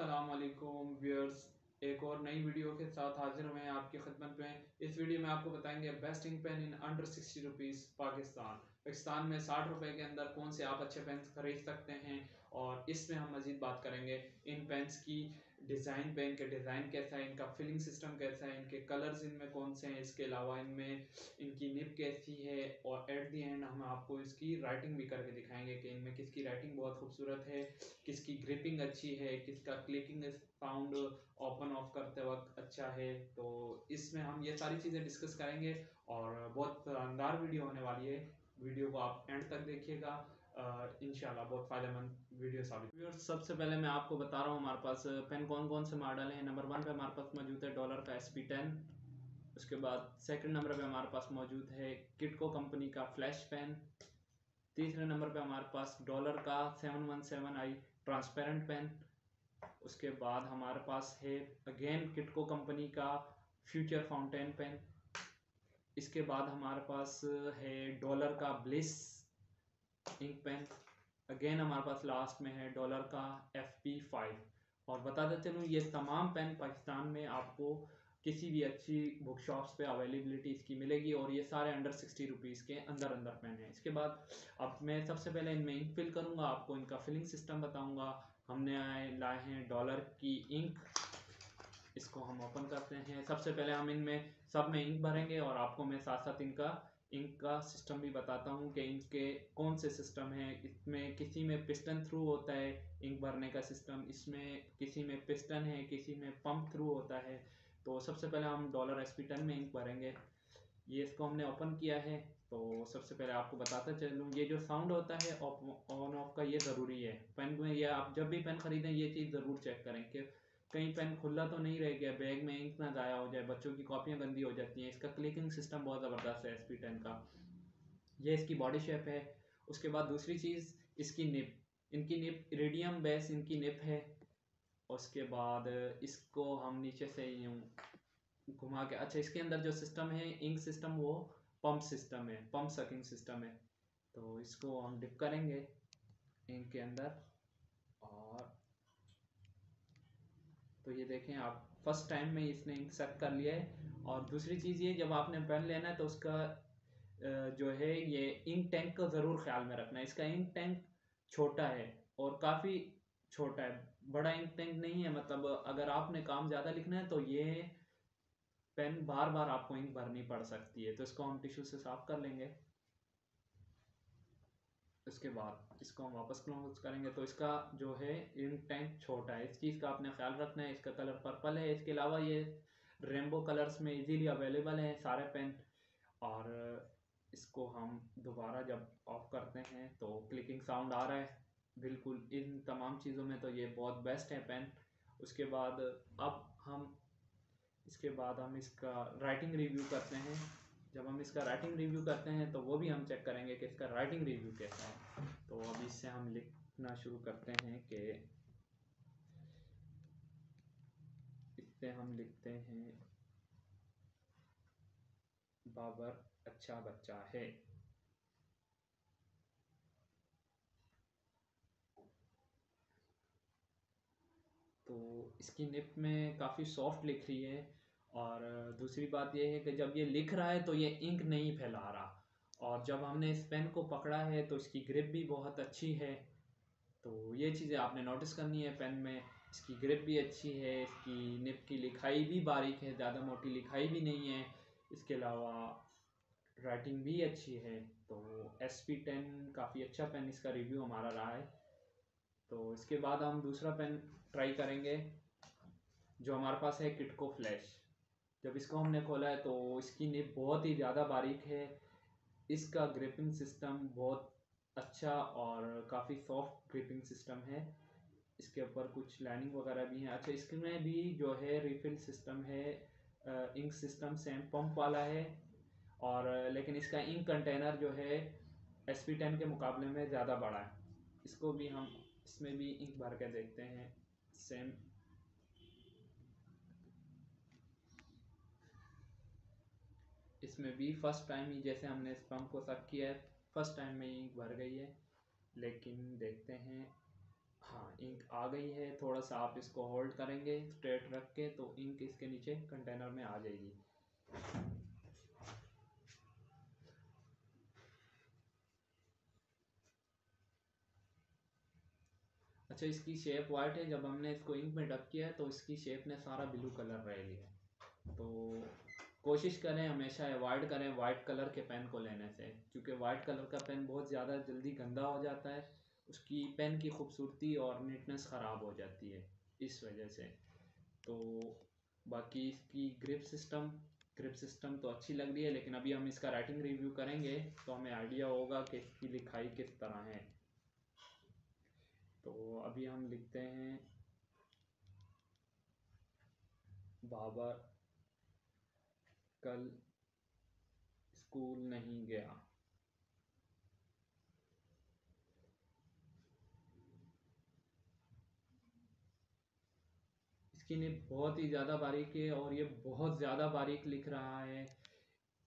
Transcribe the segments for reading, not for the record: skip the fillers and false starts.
अस्सलामुअलैकुम व्यूअर्स, एक और नई वीडियो के साथ हाजिर हुए हैं आपकी खिदमत में। इस वीडियो में आपको बताएंगे best ink pen in under 60 rupees. Pakistan में 60 रुपए के अंदर कौन से आप अच्छे पेन खरीद सकते हैं, और इसमें हम मज़ीद बात करेंगे इन पेन्स की डिज़ाइन पे, इनके डिज़ाइन कैसा है, इनका फिलिंग सिस्टम कैसा है, इनके कलर्स इनमें कौन से हैं, इसके अलावा इनमें इनकी निब कैसी है, और एट दी एंड हम आपको इसकी राइटिंग भी करके दिखाएंगे कि इनमें किसकी राइटिंग बहुत खूबसूरत है, किसकी ग्रिपिंग अच्छी है, किसका क्लिकिंग साउंड ओपन ऑफ करते वक्त अच्छा है। तो इसमें हम ये सारी चीज़ें डिस्कस करेंगे और बहुत शानदार वीडियो होने वाली है। वीडियो को आप एंड तक देखिएगा, इंशाल्लाह बहुत फ़ायदेमंद वीडियो साबित। सबसे पहले मैं आपको बता रहा हूँ हमारे पास पेन कौन कौन से मॉडल हैं। नंबर 1 पे हमारे पास मौजूद है डॉलर का SP 10। उसके बाद सेकंड नंबर पे हमारे पास मौजूद है किटको कंपनी का फ्लैश पेन। तीसरे नंबर पे हमारे पास डॉलर का 717i ट्रांसपेरेंट पेन। उसके बाद हमारे पास है अगेन किटको कंपनी का फ्यूचर फाउंटेन पेन। इसके बाद हमारे पास है डॉलर का ब्लिस इंक पेन। अगेन हमारे पास लास्ट में है डॉलर का FP 5। और बता देते हूँ ये तमाम पेन पाकिस्तान में आपको किसी भी अच्छी बुक शॉप्स पे अवेलेबिलिटी इसकी मिलेगी, और ये सारे अंडर 60 रुपीज़ के अंदर पेन हैं। इसके बाद अब मैं सबसे पहले इनमें इंक फिल करूँगा, आपको इनका फिलिंग सिस्टम बताऊँगा। हमने लाए हैं डॉलर की इंक, इसको हम ओपन करते हैं। सबसे पहले हम इनमें सब में इंक भरेंगे, और आपको मैं साथ साथ इनका इंक का सिस्टम भी बताता हूँ कि इनके कौन से सिस्टम हैं। इसमें किसी में पिस्टन थ्रू होता है इंक भरने का सिस्टम, इसमें किसी में पिस्टन है, किसी में पंप थ्रू होता है। तो सबसे पहले हम डॉलर SP 10 में इंक भरेंगे। ये इसको हमने ओपन किया है। तो सबसे पहले आपको बताता चलूँ, ये जो साउंड होता है ऑन ऑफ का, ये ज़रूरी है पेन में। या आप जब भी पेन ख़रीदें ये चीज़ ज़रूर चेक करें कि कहीं पेन खुला तो नहीं रह गया, बैग में इंक ना ज़ाया हो जाए, बच्चों की कॉपियाँ गंदी हो जाती हैं। इसका क्लिकिंग सिस्टम बहुत ज़बरदस्त है SP 10 का। ये इसकी बॉडी शेप है। उसके बाद दूसरी चीज़ इसकी निप, इनकी निप इरिडियम बेस इनकी निप है। उसके बाद इसको हम नीचे से यूँ घुमा के, अच्छा इसके अंदर जो सिस्टम है इंक सिस्टम वो पंप सिस्टम है, पंप सकिंग सिस्टम है। तो इसको हम डिप करेंगे इंक के अंदर, और तो ये देखें आप फर्स्ट टाइम में इसने इंक सेट कर लिया है। और दूसरी चीज़ ये, जब आपने पेन लेना है तो उसका जो है ये इंक टैंक का ज़रूर ख्याल में रखना है। इसका इंक टैंक छोटा है और काफ़ी छोटा है, बड़ा इंक टैंक नहीं है। मतलब अगर आपने काम ज़्यादा लिखना है तो ये पेन बार बार आपको इंक भरनी पड़ सकती है। तो इसको हम टिश्यू से साफ कर लेंगे। उसके बाद इसको हम वापस क्लोज करेंगे। तो इसका जो है इंक टैंक छोटा है, इस चीज़ का आपने ख्याल रखना है। इसका कलर पर्पल है। इसके अलावा ये रेनबो कलर्स में इजीली अवेलेबल है सारे पेन। और इसको हम दोबारा जब ऑफ करते हैं तो क्लिकिंग साउंड आ रहा है बिल्कुल। इन तमाम चीज़ों में तो ये बहुत बेस्ट है पेन। उसके बाद अब हम इसका राइटिंग रिव्यू करते हैं। जब हम इसका राइटिंग रिव्यू करते हैं तो वो भी हम चेक करेंगे कि इसका राइटिंग रिव्यू कैसा है। तो अब इससे हम लिखना शुरू करते हैं कि इससे हम लिखते हैं बाबर अच्छा बच्चा है। तो इसकी निप में काफ़ी सॉफ्ट लिख रही है। और दूसरी बात यह है कि जब ये लिख रहा है तो ये इंक नहीं फैला रहा, और जब हमने इस पेन को पकड़ा है तो इसकी ग्रिप भी बहुत अच्छी है। तो ये चीज़ें आपने नोटिस करनी है पेन में, इसकी ग्रिप भी अच्छी है, इसकी निप की लिखाई भी बारीक है, ज़्यादा मोटी लिखाई भी नहीं है। इसके अलावा राइटिंग भी अच्छी है। तो SP 10 काफ़ी अच्छा पेन, इसका रिव्यू हमारा रहा है। तो इसके बाद हम दूसरा पेन ट्राई करेंगे जो हमारे पास है किटको फ्लैश। जब इसको हमने खोला है तो इसकी निब बहुत ही ज़्यादा बारीक है। इसका ग्रिपिंग सिस्टम बहुत अच्छा और काफ़ी सॉफ्ट ग्रिपिंग सिस्टम है। इसके ऊपर कुछ लाइनिंग वगैरह भी है। अच्छा इसमें भी जो है रिफिल सिस्टम है, इंक सिस्टम सेम पंप वाला है। और लेकिन इसका इंक कंटेनर जो है SP 10 के मुकाबले में ज़्यादा बड़ा है। इसको भी हम इसमें भी इंक भर के देखते हैं सेम। इसमें भी फर्स्ट टाइम ही जैसे हमने इस पंप को सेट किया है, फर्स्ट टाइम में इंक भर गई है। लेकिन देखते हैं हाँ इंक आ गई है। थोड़ा सा आप इसको होल्ड करेंगे स्ट्रेट रख के तो इंक इसके नीचे कंटेनर में आ जाएगी। अच्छा इसकी शेप वाइट है, जब हमने इसको इंक में डब किया तो इसकी शेप ने सारा ब्लू कलर रह लिया। तो कोशिश करें हमेशा अवॉइड करें वाइट कलर के पेन को लेने से, क्योंकि वाइट कलर का पेन बहुत ज़्यादा जल्दी गंदा हो जाता है, उसकी पेन की खूबसूरती और नीटनेस ख़राब हो जाती है इस वजह से। तो बाकी इसकी ग्रिप सिस्टम तो अच्छी लग रही है, लेकिन अभी हम इसका राइटिंग रिव्यू करेंगे तो हमें आइडिया होगा कि इसकी लिखाई किस तरह है। तो अभी हम लिखते हैं बाबर कल स्कूल नहीं गया। इसकी निब बहुत ही ज़्यादा बारीक है और ये बहुत ज़्यादा बारीक लिख रहा है।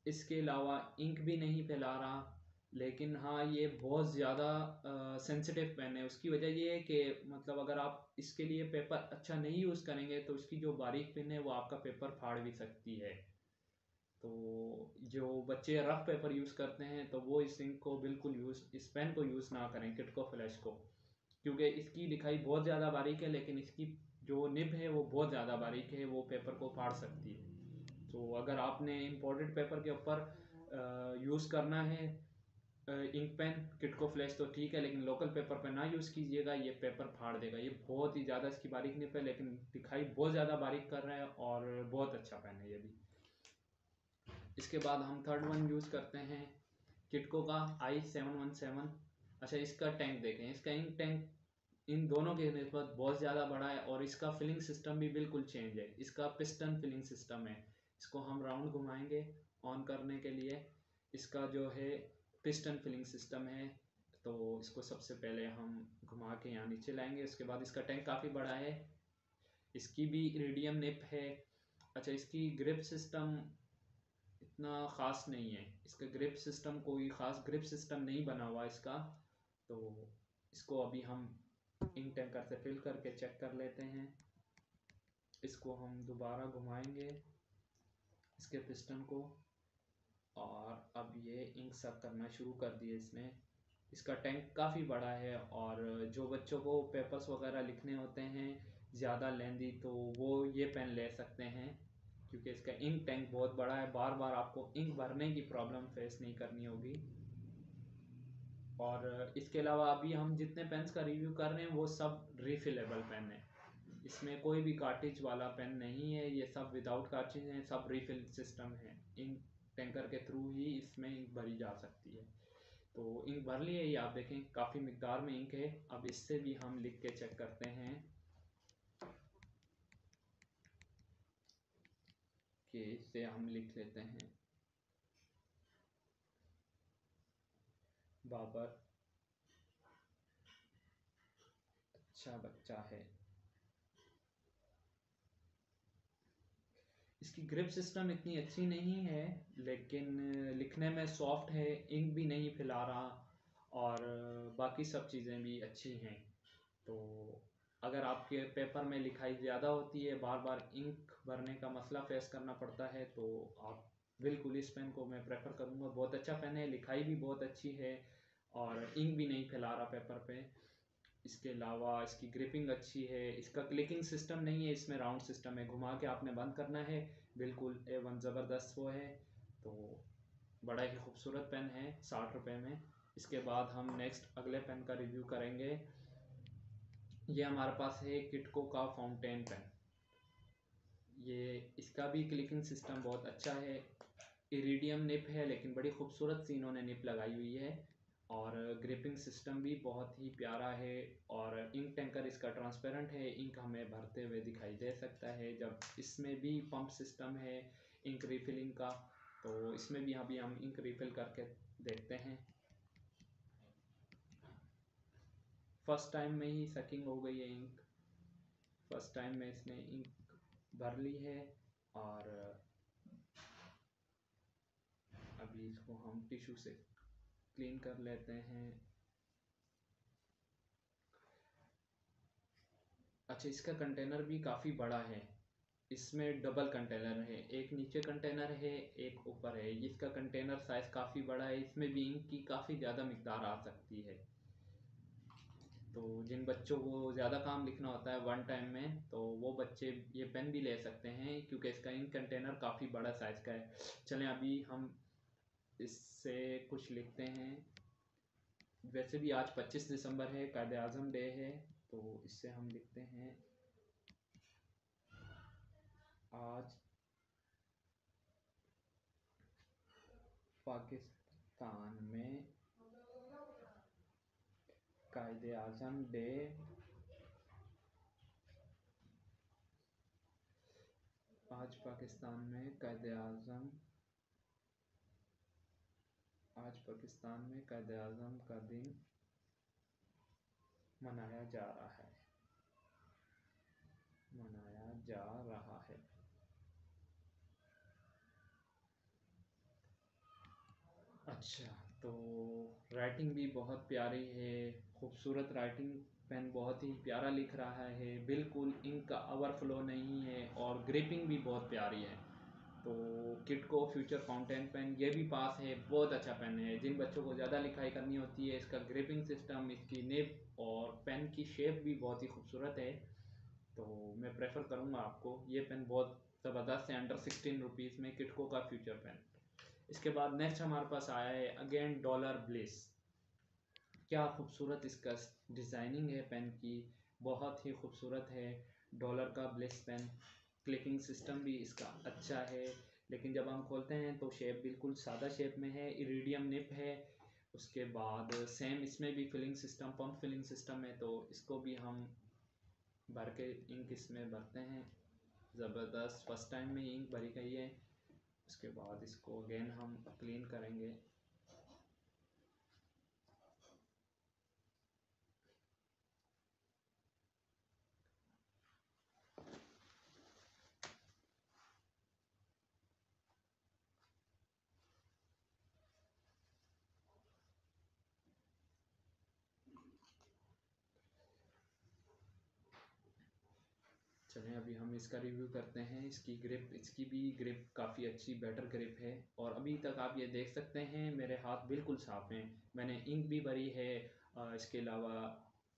इसके अलावा इंक भी नहीं फैला रहा, लेकिन हाँ ये बहुत ज़्यादा सेंसिटिव पेन है। उसकी वजह ये है कि मतलब अगर आप इसके लिए पेपर अच्छा नहीं यूज़ करेंगे तो इसकी जो बारीक पेन है वो आपका पेपर फाड़ भी सकती है। तो जो बच्चे रफ़ पेपर यूज़ करते हैं तो वो इस इंक को बिल्कुल इस पेन को यूज़ ना करें किटको फ्लैश को, क्योंकि इसकी लिखाई बहुत ज़्यादा बारीक है लेकिन इसकी जो निब है वो बहुत ज़्यादा बारीक है, वो पेपर को फाड़ सकती है। तो अगर आपने इम्पोर्टेड पेपर के ऊपर यूज़ करना है इंक पेन किटको फ्लैश तो ठीक है, लेकिन लोकल पेपर पर ना यूज़ कीजिएगा, ये पेपर फाड़ देगा। ये बहुत ही ज़्यादा इसकी बारीक निब है लेकिन लिखाई बहुत ज़्यादा बारीक कर रहा है और बहुत अच्छा पेन है ये भी। इसके बाद हम थर्ड वन यूज़ करते हैं किटको का I717। अच्छा इसका टैंक देखें, इसका इंक टैंक इन दोनों के निस्बत बहुत ज़्यादा बड़ा है और इसका फिलिंग सिस्टम भी बिल्कुल चेंज है। इसका पिस्टन फिलिंग सिस्टम है, इसको हम राउंड घुमाएंगे ऑन करने के लिए। इसका जो है पिस्टन फिलिंग सिस्टम है, तो इसको सबसे पहले हम घुमा के यहाँ नीचे लाएंगे। उसके बाद इसका टैंक काफ़ी बड़ा है, इसकी भी इरिडियम निप है। अच्छा इसकी ग्रिप सिस्टम इतना ख़ास नहीं है, इसका ग्रिप सिस्टम कोई ख़ास ग्रिप सिस्टम नहीं बना हुआ इसका। तो इसको अभी हम इंक टैंकर से फिल करके चेक कर लेते हैं। इसको हम दोबारा घुमाएंगे इसके पिस्टन को और अब ये इंक सक करना शुरू कर दिए इसने। इसका टैंक काफ़ी बड़ा है और जो बच्चों को पेपर्स वगैरह लिखने होते हैं ज़्यादा लेंदी तो वो ये पेन ले सकते हैं, क्योंकि इसका इंक टैंक बहुत बड़ा है। बार बार आपको इंक भरने की प्रॉब्लम फेस नहीं करनी होगी। और इसके अलावा अभी हम जितने पेन्स का रिव्यू कर रहे हैं वो सब रिफिलेबल पेन है, इसमें कोई भी कार्टिज वाला पेन नहीं है, ये सब विदाउट कार्टिज हैं, सब रिफिल सिस्टम है। इंक टैंकर के थ्रू ही इसमें इंक भरी जा सकती है। तो इंक भर ली है, ये आप देखें काफ़ी मिकदार में इंक है। अब इससे भी हम लिख के चेक करते हैं कि इससे हम लिख लेते हैं बाबर अच्छा बच्चा है। इसकी ग्रिप सिस्टम इतनी अच्छी नहीं है लेकिन लिखने में सॉफ्ट है, इंक भी नहीं फैला रहा और बाकी सब चीज़ें भी अच्छी हैं। तो अगर आपके पेपर में लिखाई ज़्यादा होती है, बार बार इंक भरने का मसला फेस करना पड़ता है, तो आप बिल्कुल इस पेन को मैं प्रेफर करूँगा। बहुत अच्छा पेन है, लिखाई भी बहुत अच्छी है और इंक भी नहीं फैला रहा पेपर पे। इसके अलावा इसकी ग्रिपिंग अच्छी है, इसका क्लिकिंग सिस्टम नहीं है, इसमें राउंड सिस्टम है, घुमा के आपने बंद करना है, बिल्कुल A1 ज़बरदस्त वो है। तो बड़ा ही खूबसूरत पेन है, 60 रुपये में। इसके बाद हम नेक्स्ट अगले पेन का रिव्यू करेंगे। ये हमारे पास है किटको का फाउंटेन पेन। ये इसका भी क्लिकिंग सिस्टम बहुत अच्छा है, इरिडियम निप है लेकिन बड़ी खूबसूरत सी इन्होंने निप लगाई हुई है और ग्रिपिंग सिस्टम भी बहुत ही प्यारा है। और इंक टैंकर इसका ट्रांसपेरेंट है, इंक हमें भरते हुए दिखाई दे सकता है। जब इसमें भी पंप सिस्टम है इंक रिफिलिंग का, तो इसमें भी अभी हम इंक रिफिल करके देखते हैं। फर्स्ट टाइम में ही सकिंग हो गई है इंक, फर्स्ट टाइम में इसने इंक भर ली है। और अभी इसको हम टिश्यू से क्लीन कर लेते हैं। अच्छा, इसका कंटेनर भी काफ़ी बड़ा है, इसमें डबल कंटेनर है, एक नीचे कंटेनर है एक ऊपर है। इसका कंटेनर साइज़ काफ़ी बड़ा है, इसमें भी इंक की काफ़ी ज़्यादा मकदार आ सकती है। तो जिन बच्चों को ज़्यादा काम लिखना होता है वन टाइम में, तो वो बच्चे ये पेन भी ले सकते हैं क्योंकि इसका इंक कंटेनर काफ़ी बड़ा साइज़ का है। चलें अभी हम इससे कुछ लिखते हैं। वैसे भी आज 25 दिसंबर है, कायदे आज़म डे है, तो इससे हम लिखते हैं आज पाकिस्तान में कायदे आज़म डे आज पाकिस्तान में कायदे आज़म का दिन मनाया जा रहा है। अच्छा, तो राइटिंग भी बहुत प्यारी है, खूबसूरत राइटिंग, पेन बहुत ही प्यारा लिख रहा है, बिल्कुल इंक का ओवरफ्लो नहीं है और ग्रिपिंग भी बहुत प्यारी है। तो किटको फ्यूचर फाउंटेन पेन ये भी पास है, बहुत अच्छा पेन है। जिन बच्चों को ज़्यादा लिखाई करनी होती है, इसका ग्रिपिंग सिस्टम, इसकी निब और पेन की शेप भी बहुत ही खूबसूरत है। तो मैं प्रेफर करूँगा आपको, ये पेन बहुत ज़बरदस्त है, अंडर 16 रुपीज़ में किटको का फ्यूचर पेन। इसके बाद नेक्स्ट हमारे पास आया है अगेन डॉलर ब्लिस। क्या खूबसूरत इसका डिज़ाइनिंग है पेन की, बहुत ही खूबसूरत है डॉलर का ब्लिस पेन। क्लिकिंग सिस्टम भी इसका अच्छा है, लेकिन जब हम खोलते हैं तो शेप बिल्कुल सादा शेप में है, इरीडियम निप है। उसके बाद सेम इसमें भी filling system, pump filling system है, तो इसको भी हम भर के इंक इसमें भरते हैं। ज़बरदस्त, फर्स्ट टाइम में इंक भरी गई है। उसके बाद इसको अगेन हम क्लीन करेंगे। चलें अभी हम इसका रिव्यू करते हैं। इसकी भी ग्रिप काफ़ी अच्छी, बेटर ग्रिप है। और अभी तक आप ये देख सकते हैं मेरे हाथ बिल्कुल साफ़ हैं, मैंने इंक भी भरी है। इसके अलावा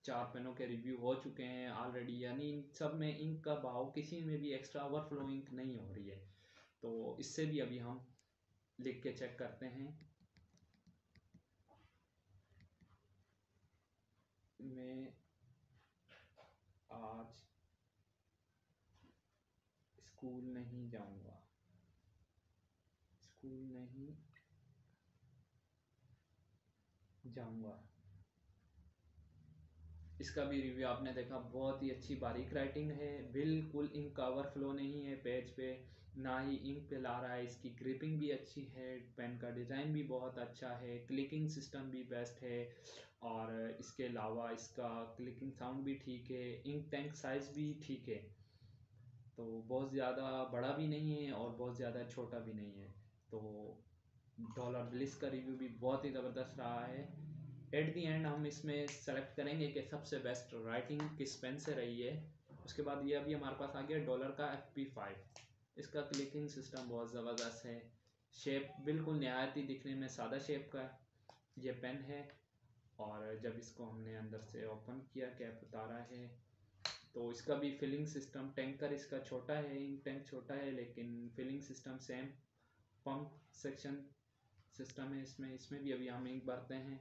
4 पेनों के रिव्यू हो चुके हैं ऑलरेडी, यानी इन सब में इंक का बहाव, किसी में भी एक्स्ट्रा ओवरफ्लो इंक नहीं हो रही है। तो इससे भी अभी हम लिख के चेक करते हैं। मैं आज स्कूल नहीं जाऊंगा। इसका भी रिव्यू आपने देखा, बहुत ही अच्छी बारीक राइटिंग है, बिल्कुल इंक का ओवरफ्लो नहीं है पेज पे, ना ही इंक पे ला रहा है। इसकी ग्रिपिंग भी अच्छी है, पेन का डिज़ाइन भी बहुत अच्छा है, क्लिकिंग सिस्टम भी बेस्ट है, और इसके अलावा इसका क्लिकिंग साउंड भी ठीक है, इंक टैंक साइज़ भी ठीक है। तो बहुत ज़्यादा बड़ा भी नहीं है और बहुत ज़्यादा छोटा भी नहीं है। तो डॉलर ब्लिस का रिव्यू भी बहुत ही ज़बरदस्त रहा है। एट दी एंड हम इसमें सेलेक्ट करेंगे कि सबसे बेस्ट राइटिंग किस पेन से रही है। उसके बाद ये अभी हमारे पास आ गया डॉलर का FP5। इसका क्लिकिंग सिस्टम बहुत ज़बरदस्त है, शेप बिल्कुल नहायती दिखने में सादा शेप का ये पेन है। और जब इसको हमने अंदर से ओपन किया, कैप उतारा है, तो इसका भी फिलिंग सिस्टम, टैंकर इसका छोटा है, इंक टैंक छोटा है, लेकिन filling system same, pump section system है इसमें भी अभी हम इंक भरते हैं।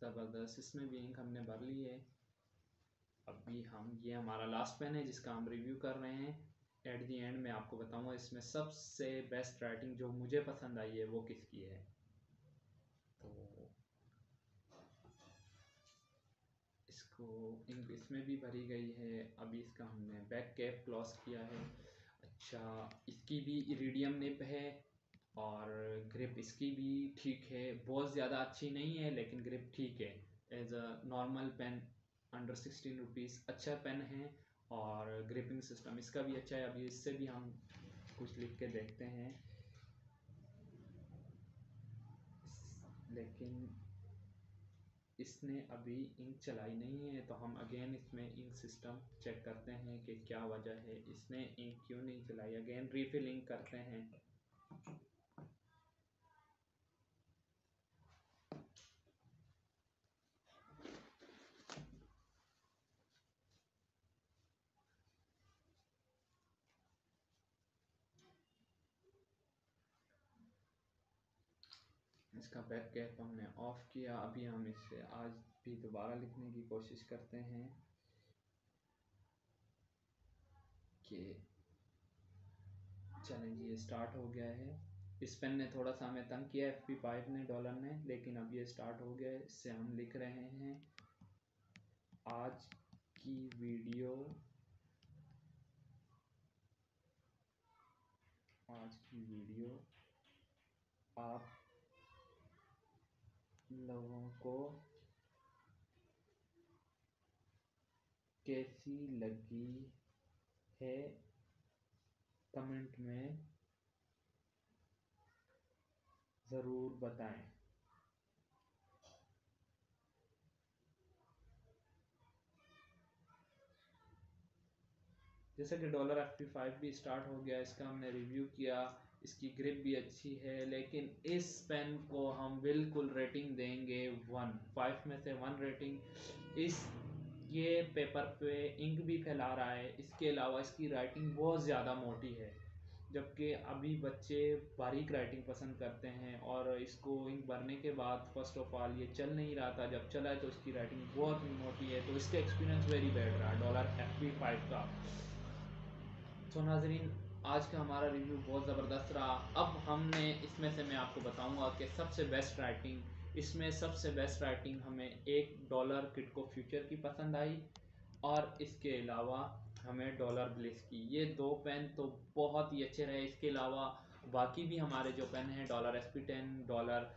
ज़बरदस्त, इसमें भी इंक हमने भर ली है। अभी हम, ये हमारा लास्ट पेन है जिसका हम रिव्यू कर रहे हैं। एट दी एंड मैं आपको बताऊंगा इसमें सबसे बेस्ट राइटिंग जो मुझे पसंद आई है वो किसकी है। तो इंक इसमें भी भरी गई है। अभी इसका हमने बैक कैप क्लोज किया है। अच्छा, इसकी भी इरीडियम निप है और ग्रिप इसकी भी ठीक है, बहुत ज़्यादा अच्छी नहीं है लेकिन ग्रिप ठीक है। As a normal pen under 16 rupees अच्छा पेन है, और ग्रिपिंग सिस्टम इसका भी अच्छा है। अभी इससे भी हम कुछ लिख के देखते हैं, लेकिन इसने अभी इंक चलाई नहीं है, तो हम अगेन इसमें इंक सिस्टम चेक करते हैं कि क्या वजह है, इसने इंक क्यों नहीं चलाई। अगेन रीफिलिंग करते हैं। इसका बैक कैप हमने ऑफ किया। अभी हम इसे आज भी दोबारा लिखने की कोशिश करते हैं कि चैलेंज ये स्टार्ट हो गया है। इस पेन ने थोड़ा सा हमें तंग किया FP5 ने, डॉलर ने, लेकिन अब ये स्टार्ट हो गया है। इससे हम लिख रहे हैं आज की वीडियो, आप लोगों को कैसी लगी है कमेंट में ज़रूर बताएं। जैसे कि डॉलर FP5 भी स्टार्ट हो गया, इसका हमने रिव्यू किया, इसकी ग्रिप भी अच्छी है, लेकिन इस पेन को हम बिल्कुल रेटिंग देंगे 1, 5 में से 1 रेटिंग। इस ये पेपर पे इंक भी फैला रहा है, इसके अलावा इसकी राइटिंग बहुत ज़्यादा मोटी है, जबकि अभी बच्चे बारीक राइटिंग पसंद करते हैं। और इसको इंक भरने के बाद फर्स्ट ऑफ ऑल ये चल नहीं रहा था, जब चला है तो इसकी राइटिंग बहुत मोटी है, तो इसका एक्सपीरियंस वेरी बैड रहा डॉलर FP5 का। तो नाजरीन, आज का हमारा रिव्यू बहुत ज़बरदस्त रहा। अब हमने इसमें से मैं आपको बताऊंगा कि सबसे बेस्ट राइटिंग, इसमें सबसे बेस्ट राइटिंग हमें एक डॉलर किटको फ्यूचर की पसंद आई, और इसके अलावा हमें डॉलर ब्लिस की। ये दो पेन तो बहुत ही अच्छे रहे। इसके अलावा बाकी भी हमारे जो पेन हैं, डॉलर SP10, डॉलर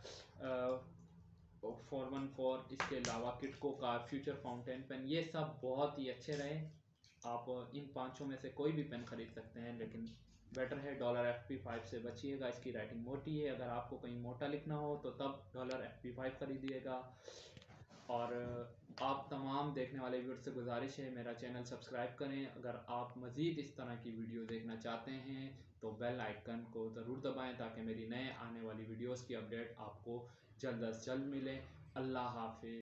414, इसके अलावा किटको का फ्यूचर फाउंटेन पेन, ये सब बहुत ही अच्छे रहे। आप इन पांचों में से कोई भी पेन खरीद सकते हैं, लेकिन बेटर है डॉलर FP5 से बचिएगा, इसकी राइटिंग मोटी है। अगर आपको कहीं मोटा लिखना हो तो तब डॉलर FP5 खरीदिएगा। और आप तमाम देखने वाले व्यूअर्स से गुजारिश है मेरा चैनल सब्सक्राइब करें। अगर आप मज़ीद इस तरह की वीडियो देखना चाहते हैं तो बेल आइकन को ज़रूर दबाएँ, ताकि मेरी नए आने वाली वीडियोज़ की अपडेट आपको जल्द अज जल्द मिले। अल्लाह हाफिज़।